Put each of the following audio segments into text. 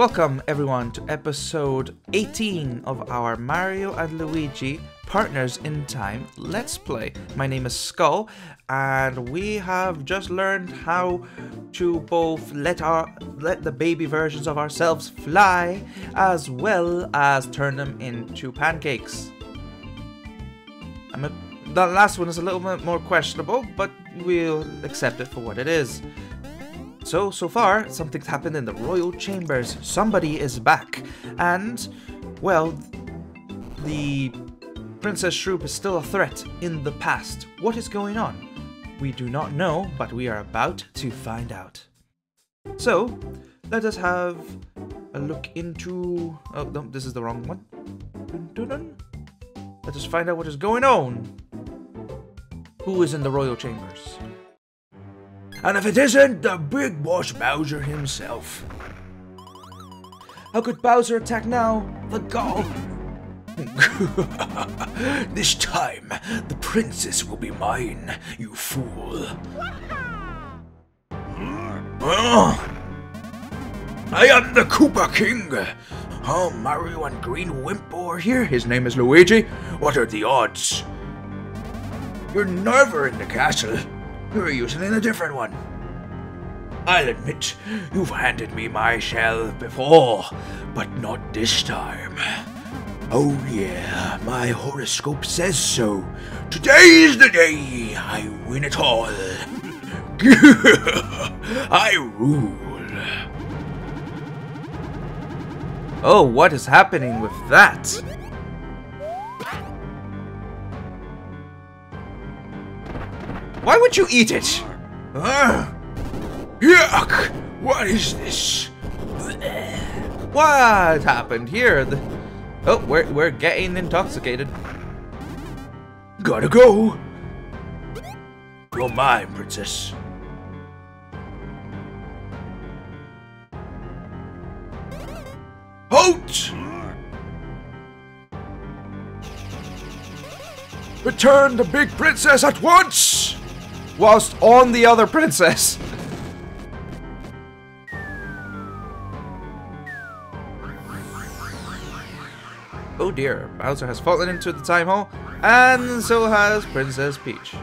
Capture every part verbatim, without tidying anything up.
Welcome everyone to episode eighteen of our Mario and Luigi Partners in Time Let's Play. My name is Skull and we have just learned how to both let our let the baby versions of ourselves fly as well as turn them into pancakes. I'm a, the last one is a little bit more questionable, but we'll accept it for what it is. So, so far, something's happened in the royal chambers. Somebody is back. And, well, the Princess Shroob is still a threat in the past. What is going on? We do not know, but we are about to find out. So, let us have a look into... Oh, no, this is the wrong one. Let us find out what is going on. Who is in the royal chambers? And if it isn't the big boss Bowser himself. How could Bowser attack now? The gall! This time, the princess will be mine, you fool. I am the Koopa King! Oh, Mario and Green Wimp over here, his name is Luigi. What are the odds? You're never in the castle. You're using a different one. I'll admit, you've handed me my shell before, but not this time. Oh yeah, my horoscope says so. Today's the day I win it all. I rule. Oh, what is happening with that? Why would you eat it? Uh, yuck! What is this? What happened here? The... Oh, we're, we're getting intoxicated. Gotta go! You're mine, princess. Halt! Return the big princess at once! Whilst on the other princess. Oh dear, Bowser has fallen into the time hole, and so has Princess Peach.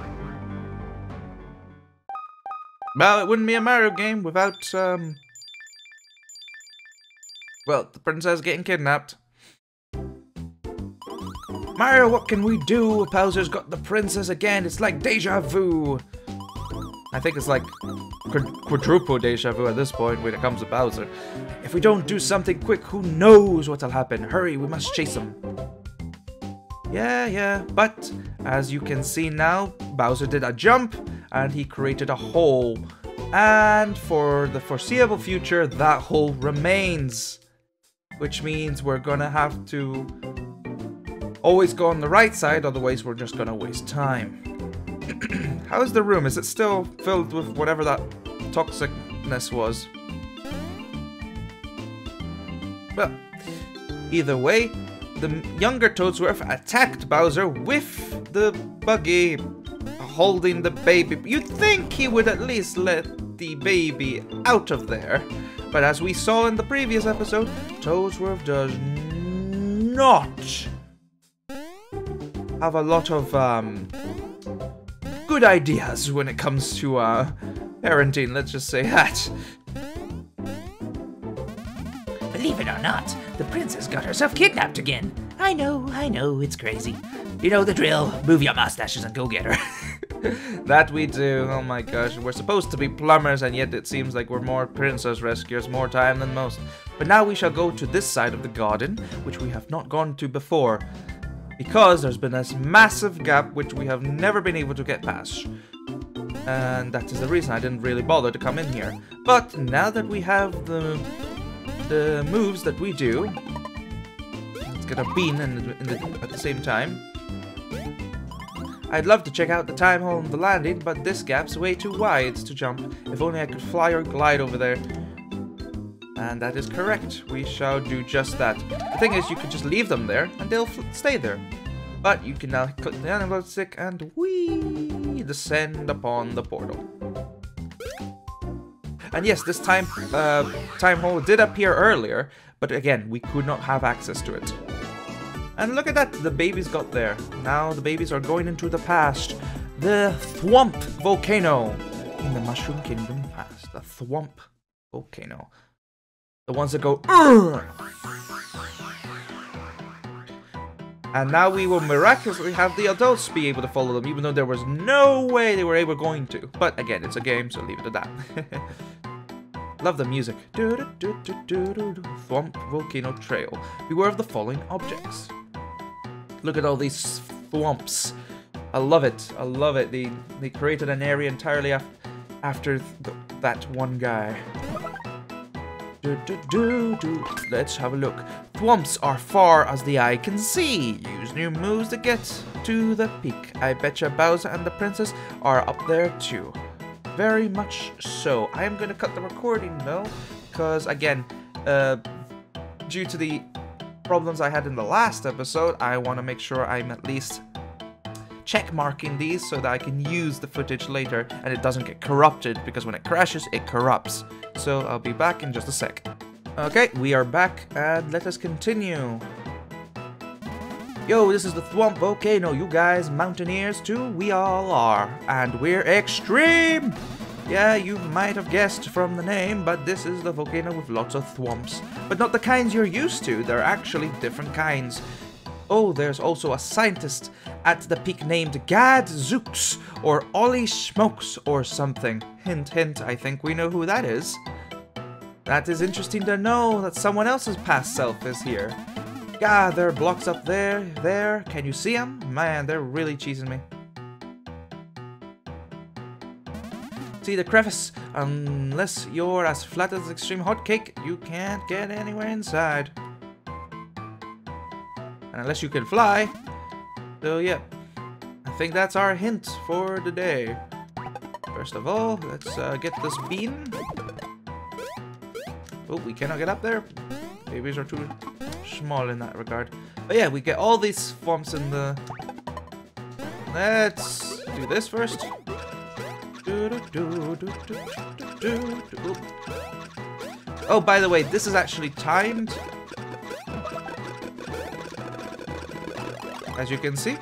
Well, it wouldn't be a Mario game without, um... well, the princess getting kidnapped. Mario, what can we do? Bowser's got the princess again, it's like deja vu! I think it's like quadruple deja vu at this point when it comes to Bowser. If we don't do something quick, who knows what'll happen? Hurry, we must chase him. Yeah, yeah, but as you can see now, Bowser did a jump and he created a hole. And for the foreseeable future, that hole remains. Which means we're gonna have to always go on the right side, otherwise we're just gonna waste time. How is the room? Is it still filled with whatever that toxicness was? Well, either way, the younger Toadsworth attacked Bowser with the buggy holding the baby. You'd think he would at least let the baby out of there. But as we saw in the previous episode, Toadsworth does not have a lot of, um... good ideas when it comes to uh, parenting, let's just say that. Believe it or not, the princess got herself kidnapped again. I know, I know, it's crazy. You know the drill, move your mustaches and go get her. That we do, oh my gosh. We're supposed to be plumbers and yet it seems like we're more princess rescuers more time than most. But now we shall go to this side of the garden, which we have not gone to before. Because there's been this massive gap which we have never been able to get past. And that is the reason I didn't really bother to come in here. But now that we have the the moves that we do... Let's get a bean in the, in the, at the same time. I'd love to check out the time hole and the landing, but this gap's way too wide to jump. If only I could fly or glide over there. And that is correct, we shall do just that. The thing is, you can just leave them there, and they'll stay there. But you can now click the analog stick and whee, descend upon the portal. And yes, this time uh, time hole did appear earlier, but again, we could not have access to it. And look at that, the babies got there. Now the babies are going into the past. The Thwomp Volcano in the Mushroom Kingdom past. The Thwomp Volcano. The ones that go urgh! And now we will miraculously have the adults be able to follow them, even though there was no way they were able going to. But again, it's a game, so leave it at that. Love the music. Thwomp Volcano Trail. Beware of the falling objects. Look at all these thwomps. I love it. I love it. They they created an area entirely af after th that one guy. Do, do, do, do. Let's have a look. Thwomps are far as the eye can see. Use new moves to get to the peak. I betcha Bowser and the princess are up there too. Very much so. I am going to cut the recording though, because again, uh, due to the problems I had in the last episode, I want to make sure I'm at least checkmarking these so that I can use the footage later and it doesn't get corrupted, because when it crashes, it corrupts. So I'll be back in just a sec. Okay, we are back, and let us continue. Yo, this is the Thwomp Volcano, you guys, mountaineers too, we all are. And we're extreme! Yeah, you might have guessed from the name, but this is the volcano with lots of thwomps. But not the kinds you're used to, they're actually different kinds. Oh, there's also a scientist at the peak named Gad Zooks, or Ollie Schmokes, or something. Hint, hint, I think we know who that is. That is interesting to know that someone else's past self is here. God, there are blocks up there, there. Can you see them? Man, they're really cheesing me. See the crevice? Unless you're as flat as an extreme hotcake, you can't get anywhere inside. Unless you can fly. So yeah, I think that's our hint for today. First of all, let's uh, get this bean. Oh, we cannot get up there. Babies are too small in that regard. But yeah, we get all these thwomps in the... Let's do this first. Oh, by the way, this is actually timed. As you can see,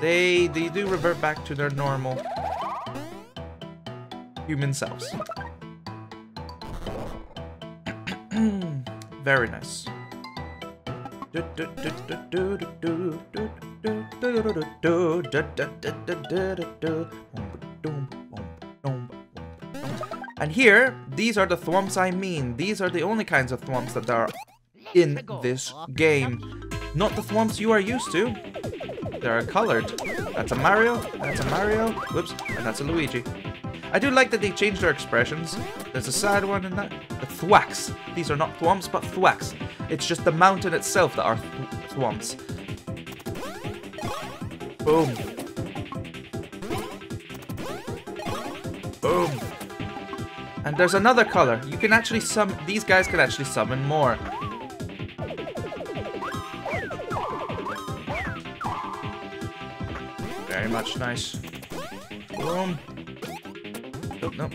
they, they do revert back to their normal human selves. Very nice. And here, these are the thwomps I mean. These are the only kinds of thwomps that are in this game. Not the thwomps you are used to. They're colored. That's a Mario, that's a Mario, whoops, and that's a Luigi. I do like that they changed their expressions. There's a sad one in that. The thwacks. These are not thwomps, but thwacks. It's just the mountain itself that are th thwomps. Boom. Boom. And there's another color. You can actually summon, these guys can actually summon more. Very much nice. Boom. Oh, no.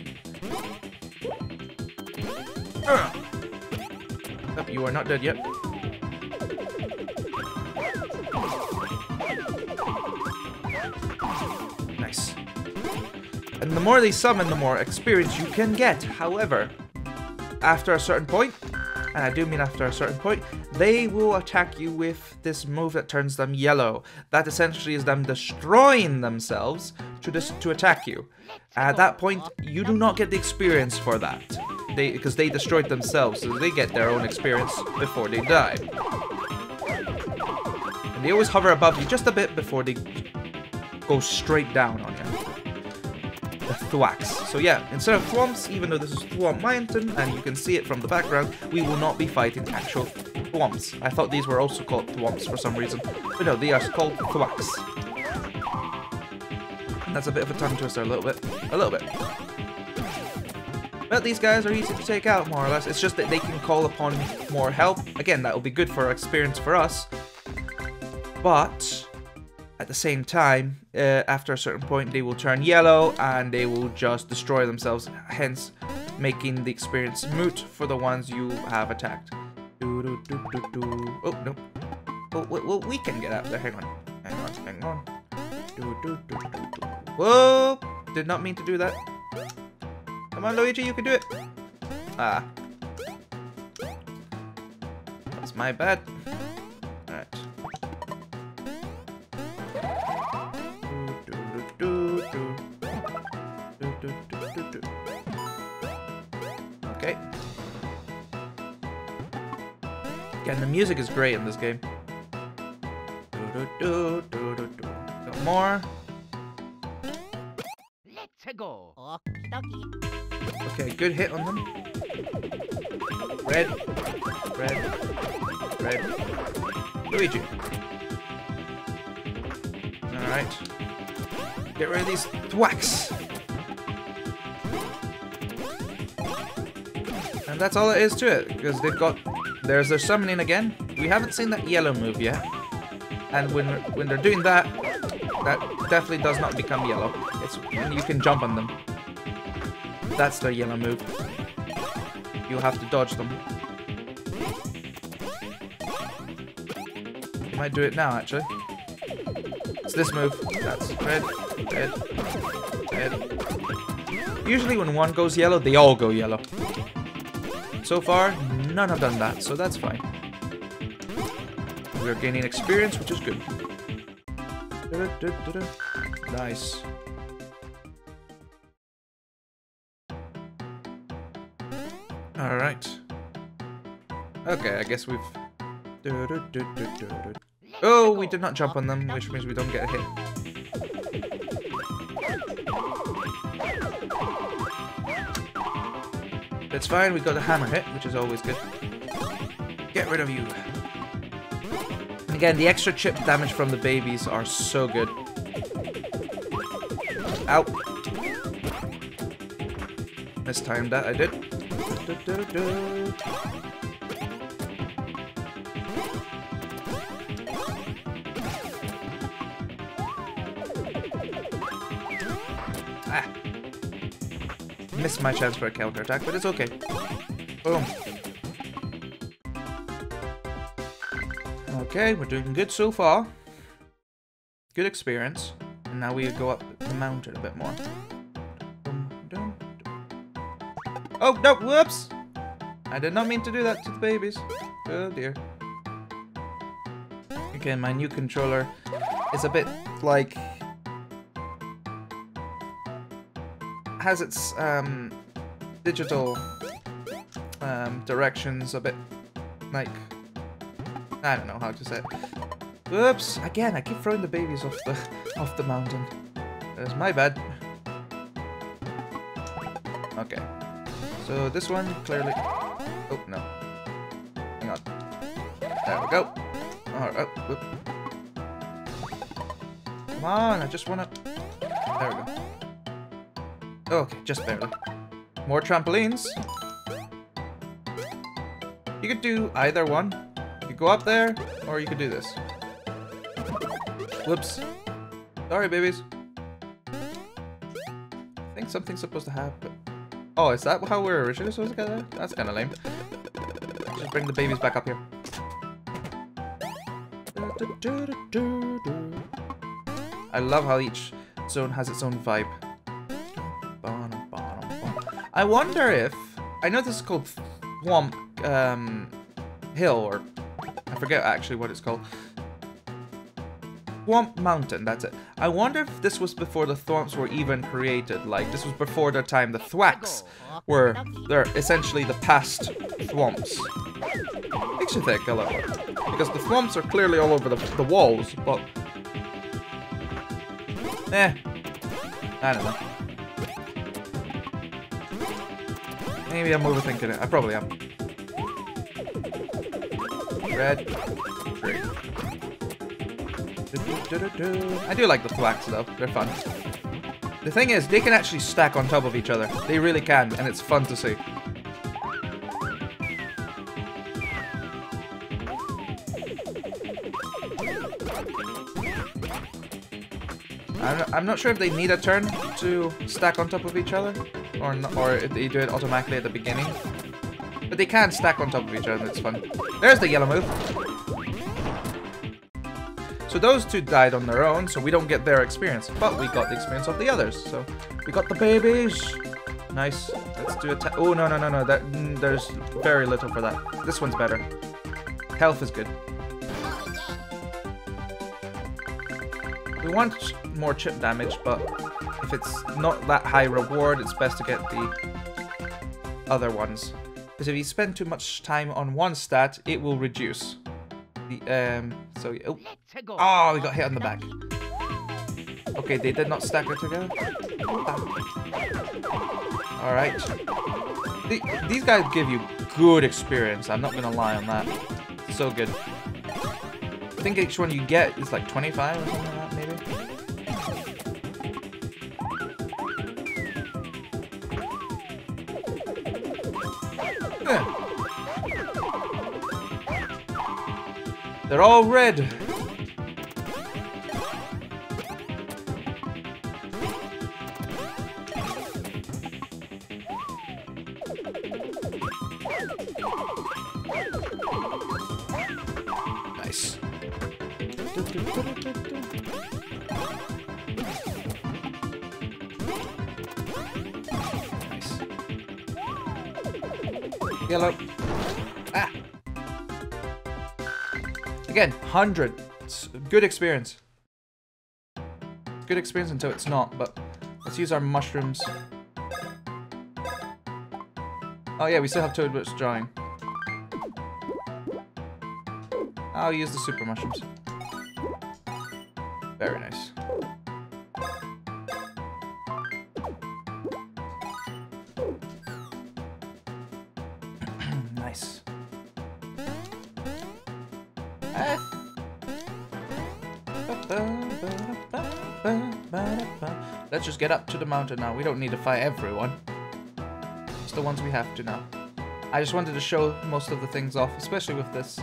Uh. Oh, you are not dead yet. Nice. And the more they summon, the more experience you can get. However, after a certain point, and I do mean after a certain point, they will attack you with this move that turns them yellow. That essentially is them destroying themselves to dis to attack you. At that point, you do not get the experience for that. They because they destroyed themselves, so they get their own experience before they die. And they always hover above you just a bit before they go straight down on you. The thwacks. So yeah, instead of thwomps, even though this is Thwomp Mountain, and you can see it from the background, we will not be fighting actual thwomps. I thought these were also called thwomps for some reason, but no, they are called thwacks. And that's a bit of a tongue twister, a little bit, a little bit. But these guys are easy to take out, more or less. It's just that they can call upon more help. Again, that will be good for experience for us. But at the same time, uh, after a certain point, they will turn yellow and they will just destroy themselves. Hence, making the experience moot for the ones you have attacked. Doo, doo, doo, doo, doo. Oh, no. Oh, well, we can get out there. Hang on. Hang on, hang on. Doo, doo, doo, doo, doo. Whoa! Did not mean to do that. Come on, Luigi, you can do it. Ah. That's my bad. Alright. Okay. Again, the music is great in this game. Got more. Let's go. Okay, good hit on them. Red, red, red. Luigi. Alright. Get rid of these thwacks. And that's all it is to it, because they've got... There's their summoning again. We haven't seen that yellow move yet. And when, when they're doing that, that definitely does not become yellow. It's when you can jump on them. That's their yellow move. You'll have to dodge them. You might do it now, actually. It's this move. That's red, red, red. Usually when one goes yellow, they all go yellow. So far, none have done that, so that's fine. We're gaining experience, which is good. Nice. Alright. Okay, I guess we've... Oh, we did not jump on them, which means we don't get a hit. That's fine, we got a hammer hit, which is always good. Get rid of you. And again, the extra chip damage from the babies are so good. Ow. Mistimed that, I did. Du, du, du, du. Ah. Missed my chance for a counter attack, but it's okay. Boom. Okay, we're doing good so far. Good experience. And now we go up the mountain a bit more. Oh, no, whoops! I did not mean to do that to the babies. Oh, dear. Okay, my new controller is a bit, like... Has its, um... digital... Um, directions a bit, like... I don't know how to say it. Whoops! Again, I keep throwing the babies off the, off the mountain. That's my bad. Okay. So this one, clearly... Oh, no. Hang on. There we go. Right, oh, whoop. Come on, I just wanna... There we go. Okay, just barely. More trampolines. You could do either one. You could go up there, or you could do this. Whoops. Sorry, babies. I think something's supposed to happen. Oh, is that how we're originally supposed to get there? That's kind of lame. Just bring the babies back up here. I love how each zone has its own vibe. I wonder if... I know this is called Thwomp um, Hill, or... I forget actually what it's called. Thwomp Mountain, that's it. I wonder if this was before the Thwomps were even created. Like, this was before their time. The Thwacks were, they're essentially the past Thwomps. Makes you think a lot. Because the Thwomps are clearly all over the, the walls, but... Eh. I don't know. Maybe I'm overthinking it. I probably am. Red. Green. I do like the thwacks though, they're fun. The thing is, they can actually stack on top of each other. They really can, and it's fun to see. I'm not sure if they need a turn to stack on top of each other. or not, or they do it automatically at the beginning. But they can stack on top of each other, it's fun. There's the yellow move. So those two died on their own, so we don't get their experience, but we got the experience of the others. So we got the babies. Nice. Let's do it. Oh, no, no, no, no. That, mm, there's very little for that. This one's better. Health is good. We want more chip damage, but if it's not that high reward, it's best to get the other ones. Because if you spend too much time on one stat, it will reduce. The, um, so, oh. oh, we got hit on the back. Okay, they did not stack it together. Ah. Alright. The, these guys give you good experience, I'm not gonna lie on that. So good. I think each one you get is like twenty-five or something like that, maybe. Yeah. They're all red. Yellow. Ah. Again, one hundred. It's good experience. Good experience until it's not, but let's use our mushrooms. Oh yeah, we still have Toadsworth's drawing. I'll use the super mushrooms. Very nice. Nice. Ah. Let's just get up to the mountain now. We don't need to fight everyone. It's the ones we have to now. I just wanted to show most of the things off, especially with this.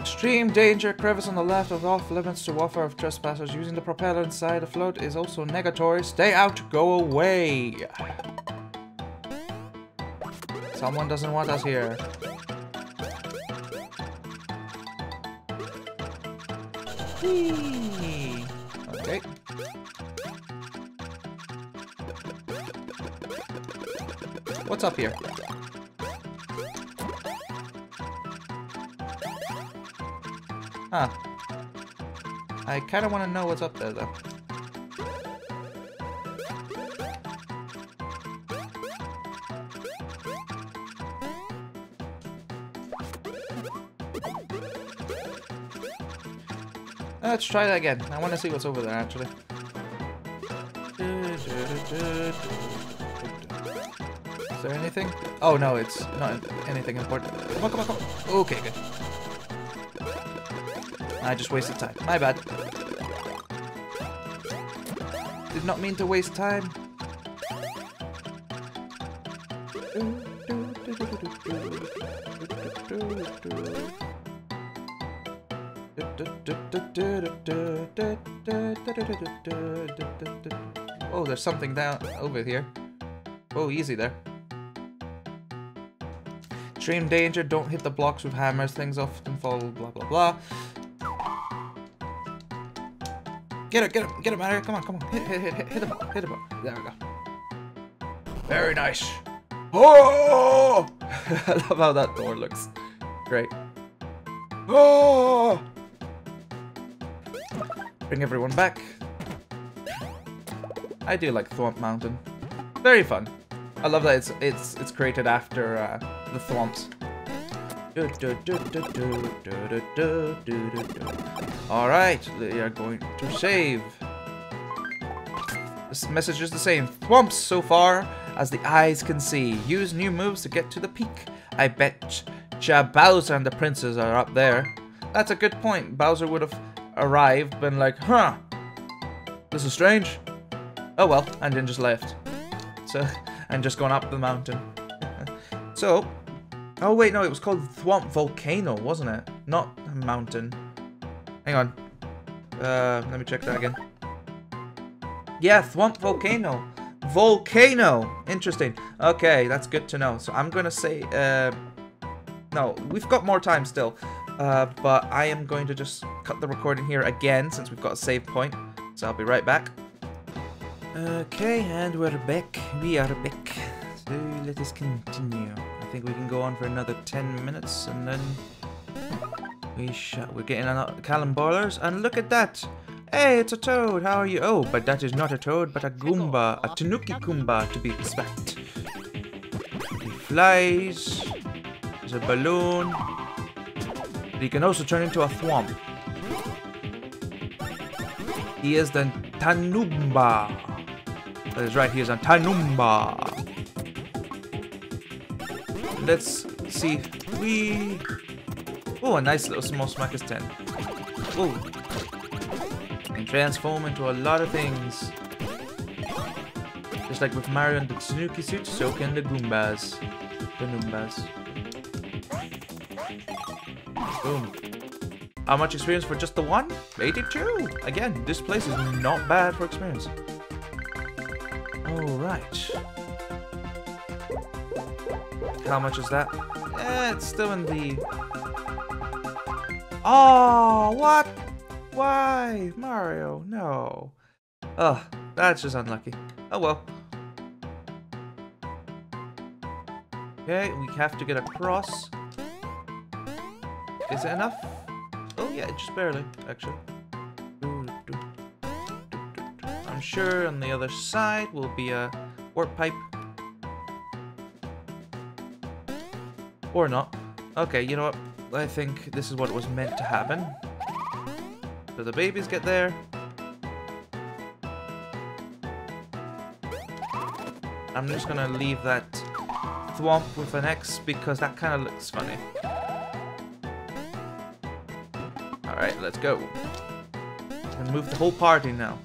Extreme danger, crevice on the left is off limits to warfare of trespassers. Using the propeller inside the float is also negatory. Stay out, go away. Someone doesn't want us here. Whee. Okay. What's up here? Huh. I kind of want to know what's up there, though. Let's try that again. I want to see what's over there, actually. Is there anything? Oh, no, it's not anything important. Come on, come on, come on. Okay, good. I just wasted time. My bad. Did not mean to waste time. Oh, there's something down over here. Oh, easy there. Extreme danger, don't hit the blocks with hammers, things often fall, blah blah blah. Get it, get him, get him out of here, come on, come on, hit, hit, hit, hit, hit him up, hit him up. There we go. Very nice. Oh! I love how that door looks. Great. Oh! Bring everyone back. I do like Thwomp Mountain. Very fun. I love that it's it's it's created after uh, the Thwomps. All right, they are going to save. This message is the same. Thwomps so far as the eyes can see. Use new moves to get to the peak. I bet ja Bowser and the princes are up there. That's a good point. Bowser would have arrived, been like, huh, this is strange. Oh well, and then just left. So, and just gone up the mountain. So, oh wait, no, it was called Thwomp Volcano, wasn't it? Not a mountain. Hang on. Uh, let me check that again. Yeah, Thwomp Volcano. Volcano. Interesting. Okay, that's good to know. So I'm gonna say, uh, no, we've got more time still. Uh, but I am going to just cut the recording here again since we've got a save point. So I'll be right back. Okay, and we're back. We are back. So let us continue. I think we can go on for another ten minutes and then we shall. We're getting another Callum Ballers, and look at that. Hey, it's a toad. How are you? Oh, but that is not a toad, but a Goomba, a Tanuki Goomba to be exact. He flies. There's a balloon. He can also turn into a Thwomp. He is the Tanoomba. That is right, he is a Tanoomba. Let's see. We. Oh, a nice little small smack is ten. Oh. And transform into a lot of things. Just like with Mario and the Tanuki suit, so can the Goombas. The Noombas. Boom. How much experience for just the one? eighty-two! Again, this place is not bad for experience. Alright. How much is that? Eh, it's still in the... Oh, what? Why? Mario, no. Ugh, that's just unlucky. Oh well. Okay, we have to get across. Is it enough? Oh yeah, just barely, actually. I'm sure on the other side will be a warp pipe. Or not. Okay, you know what? I think this is what was meant to happen. So the babies get there. I'm just gonna leave that Thwomp with an X because that kind of looks funny. Alright, let's go. And move the whole party now.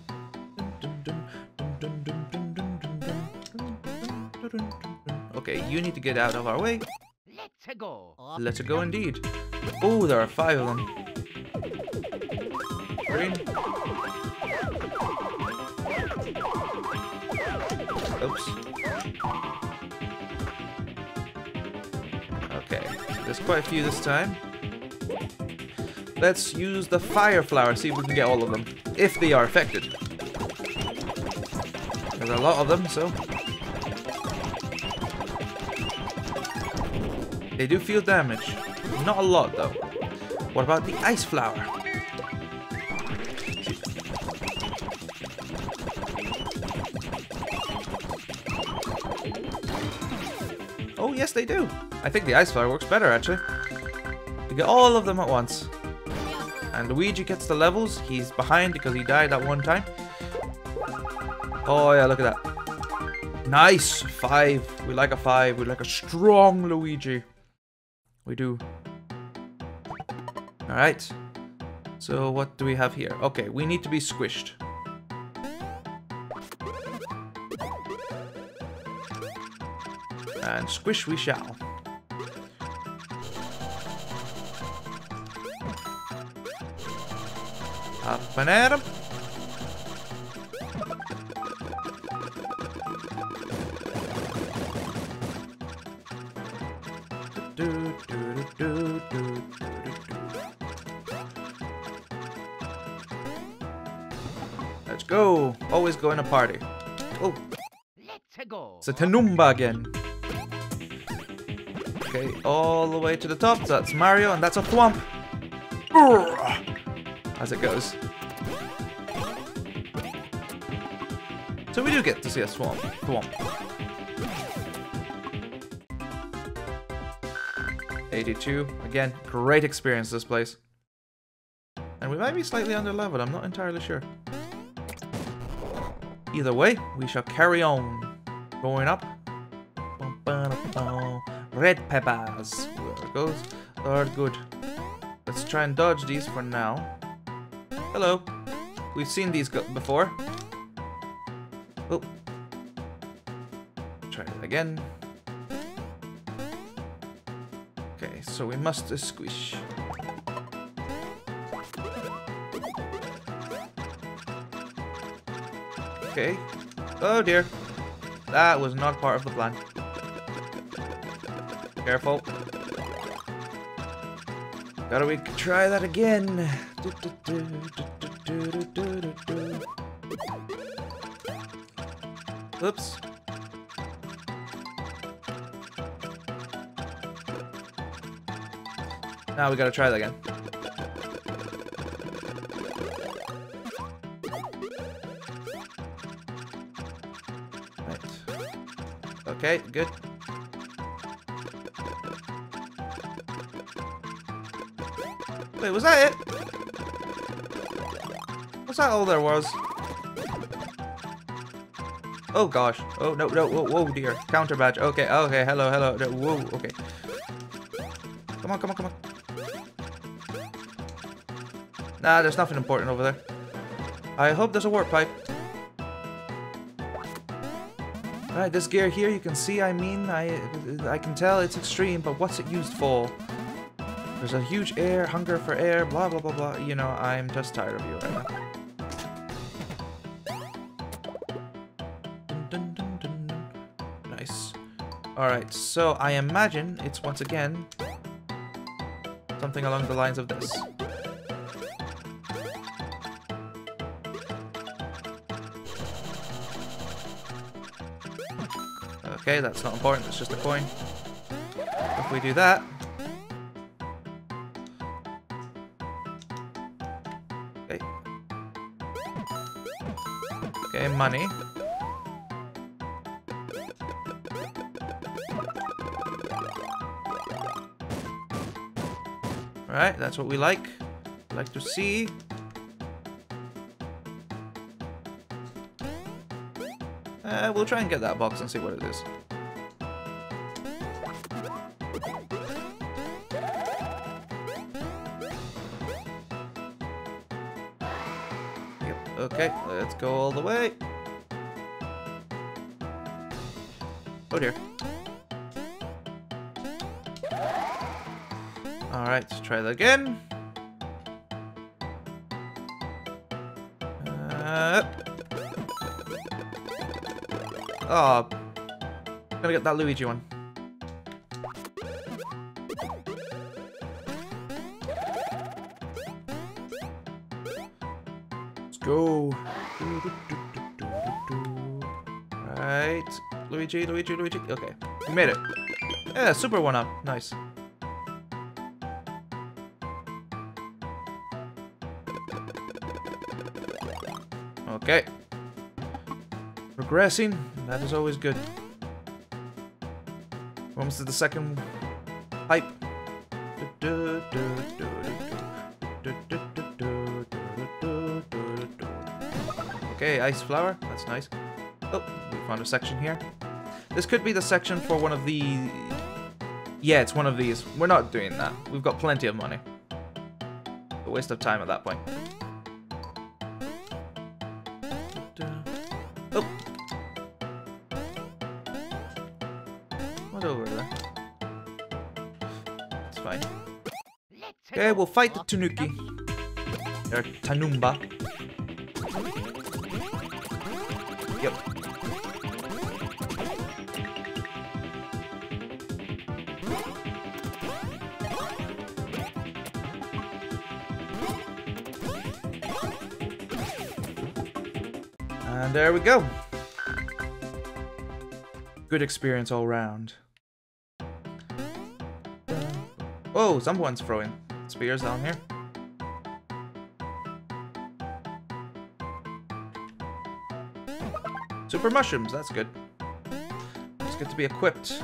Okay, you need to get out of our way. Let's go. Let's go indeed. Oh, there are five of them. Green. Oops. Okay, so there's quite a few this time. Let's use the fire flower, see if we can get all of them, if they are affected. There's a lot of them, so... They do feel damage. Not a lot, though. What about the ice flower? Oh, yes, they do. I think the ice flower works better, actually. You get all of them at once. And Luigi gets the levels. He's behind because he died that one time. Oh yeah, look at that. Nice! Five. We like a five. We like a strong Luigi. We do. Alright. So what do we have here? Okay, we need to be squished. And squish we shall. Up and at him. Let's go. Always go in a party. Oh. Let's go. It's a Tanoomba again. Okay, all the way to the top. So that's Mario and that's a Thwomp. As it goes. So we do get to see a Thwomp. Thwomp. eighty-two. Again, great experience this place. And we might be slightly underleveled, I'm not entirely sure. Either way, we shall carry on. Going up. Red peppers. There it goes. Are good. Let's try and dodge these for now. Hello. We've seen these go before. Oh. Try it again. Okay, so we must uh, squish. Okay. Oh dear. That was not part of the plan. Careful. Gotta we try that again. Oops. Now we gotta try that again. Right. Okay, good. Wait, was that it? Was that all there was? Oh gosh. Oh no, no, whoa, whoa dear. Counter badge. Okay, okay, hello, hello. No, whoa, okay. Come on, come on, come on. Nah, there's nothing important over there. I hope there's a warp pipe. Alright, this gear here, you can see, I mean, I I can tell it's extreme, but what's it used for? There's a huge air, hunger for air, blah, blah, blah, blah. You know, I'm just tired of you right now. Dun, dun, dun, dun. Nice. Alright, so I imagine it's once again something along the lines of this. Okay, that's not important, it's just a coin. If we do that... Okay. Okay, money. Alright, that's what we like. Like to see. Uh, we'll try and get that box and see what it is. Yep. Okay, let's go all the way. Oh dear. Alright, let's try that again. Uh, Oh, I'm gonna get that Luigi one. Let's go. Right, Luigi, Luigi, Luigi. Okay, we made it. Yeah, super one up. Nice. Okay. Progressing. That is always good. We're almost to the second pipe. Okay, ice flower. That's nice. Oh, we found a section here. This could be the section for one of the... Yeah, it's one of these. We're not doing that. We've got plenty of money. A waste of time at that point. Okay, we'll fight the Tanuki. Or Tanoomba. Yep. And there we go. Good experience all round. Whoa, someone's throwing spears down here. Super mushrooms, that's good. It's good to be equipped.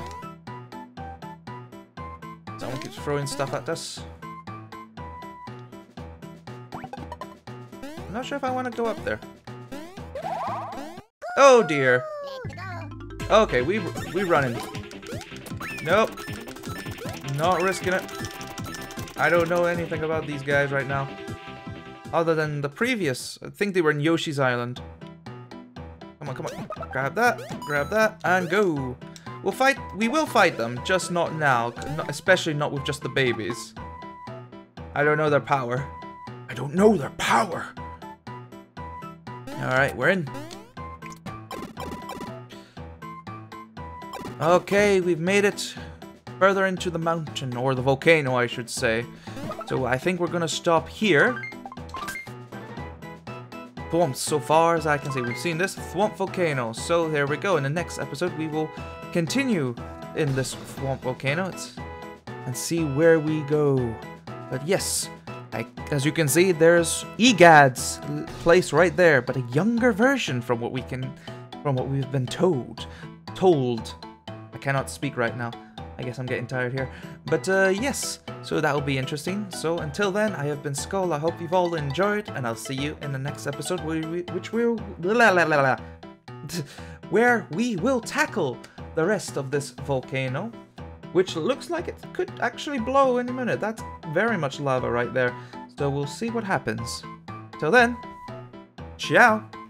Someone keeps throwing stuff at us. I'm not sure if I want to go up there. Oh dear. Okay, we we running. Nope. Not risking it. I don't know anything about these guys right now. Other than the previous. I think they were in Yoshi's Island. Come on, come on. Grab that, grab that, and go. We'll fight, we will fight them, just not now. Not, especially not with just the babies. I don't know their power. I don't know their power! Alright, we're in. Okay, we've made it further into the mountain, or the volcano, I should say. So I think we're gonna stop here. Thwomp, so far as I can see, we've seen this Thwomp Volcano. So there we go. In the next episode, we will continue in this Thwomp Volcano it's, and see where we go. But yes, I, as you can see, there's Egad's place right there, but a younger version from what we can, from what we've been told. Told. I cannot speak right now. I guess I'm getting tired here. But uh, yes, so that'll be interesting. So until then, I have been Skull. I hope you've all enjoyed, and I'll see you in the next episode, which will where we will tackle the rest of this volcano, which looks like it could actually blow any minute. That's very much lava right there. So we'll see what happens. Till then, ciao.